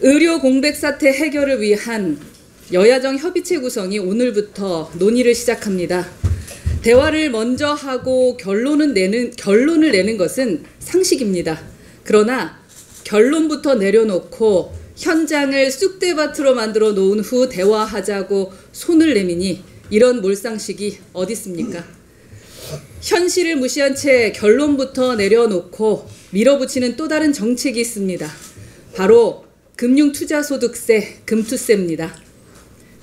의료 공백 사태 해결을 위한 여야정 협의체 구성이 오늘부터 논의를 시작합니다. 대화를 먼저 하고 결론을 내는 것은 상식입니다. 그러나 결론부터 내려놓고 현장을 쑥대밭으로 만들어 놓은 후 대화하자고 손을 내미니 이런 몰상식이 어디 있습니까? 현실을 무시한 채 결론부터 내려놓고 밀어붙이는 또 다른 정책이 있습니다. 바로 금융투자소득세, 금투세입니다.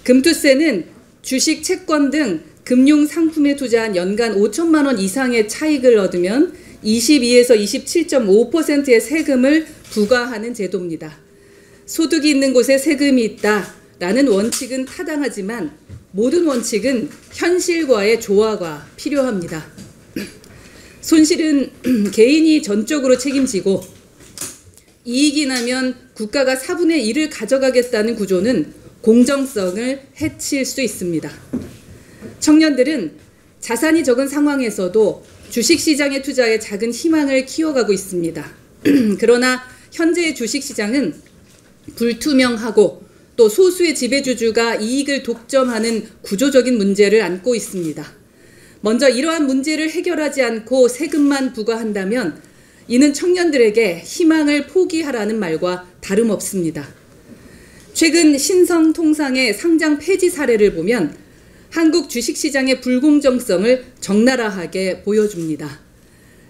금투세는 주식, 채권 등 금융상품에 투자한 연간 5천만 원 이상의 차익을 얻으면 22에서 27.5%의 세금을 부과하는 제도입니다. 소득이 있는 곳에 세금이 있다라는 원칙은 타당하지만 모든 원칙은 현실과의 조화가 필요합니다. 손실은 개인이 전적으로 책임지고 이익이 나면 국가가 4분의 1을 가져가겠다는 구조는 공정성을 해칠 수 있습니다. 청년들은 자산이 적은 상황에서도 주식시장의 투자에 작은 희망을 키워가고 있습니다. 그러나 현재의 주식시장은 불투명하고 또 소수의 지배주주가 이익을 독점하는 구조적인 문제를 안고 있습니다. 먼저 이러한 문제를 해결하지 않고 세금만 부과한다면 이는 청년들에게 희망을 포기하라는 말과 다름없습니다. 최근 신성통상의 상장 폐지 사례를 보면 한국 주식시장의 불공정성을 적나라하게 보여줍니다.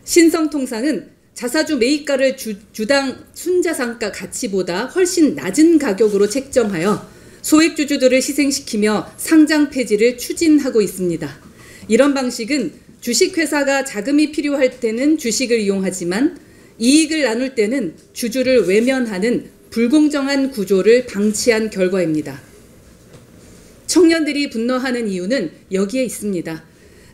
신성통상은 자사주 매입가를 주당 순자산가 가치보다 훨씬 낮은 가격으로 책정하여 소액주주들을 희생시키며 상장 폐지를 추진하고 있습니다. 이런 방식은 주식회사가 자금이 필요할 때는 주식을 이용하지만 이익을 나눌 때는 주주를 외면하는 불공정한 구조를 방치한 결과입니다. 청년들이 분노하는 이유는 여기에 있습니다.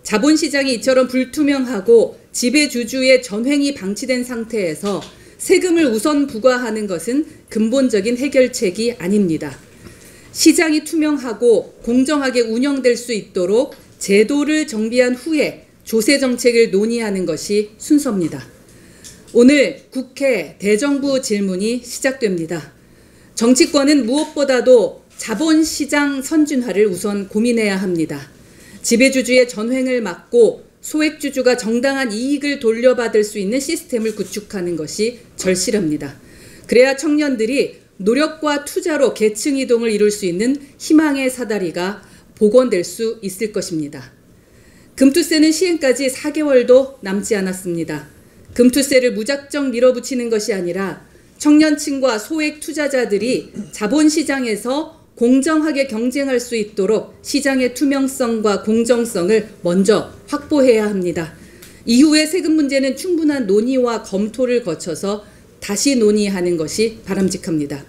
자본시장이 이처럼 불투명하고 지배주주의 전횡이 방치된 상태에서 세금을 우선 부과하는 것은 근본적인 해결책이 아닙니다. 시장이 투명하고 공정하게 운영될 수 있도록 제도를 정비한 후에 조세 정책을 논의하는 것이 순서입니다. 오늘 국회 대정부 질문이 시작됩니다. 정치권은 무엇보다도 자본시장 선진화를 우선 고민해야 합니다. 지배주주의 전횡을 막고 소액주주가 정당한 이익을 돌려받을 수 있는 시스템을 구축하는 것이 절실합니다. 그래야 청년들이 노력과 투자로 계층이동을 이룰 수 있는 희망의 사다리가 복원될 수 있을 것입니다. 금투세는 시행까지 4개월도 남지 않았습니다. 금투세를 무작정 밀어붙이는 것이 아니라 청년층과 소액 투자자들이 자본시장에서 공정하게 경쟁할 수 있도록 시장의 투명성과 공정성을 먼저 확보해야 합니다. 이후에 세금 문제는 충분한 논의와 검토를 거쳐서 다시 논의하는 것이 바람직합니다.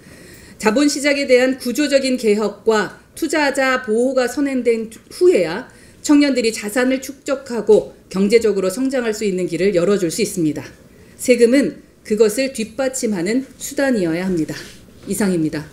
자본시장에 대한 구조적인 개혁과 투자자 보호가 선행된 후에야 청년들이 자산을 축적하고 경제적으로 성장할 수 있는 길을 열어줄 수 있습니다. 세금은 그것을 뒷받침하는 수단이어야 합니다. 이상입니다.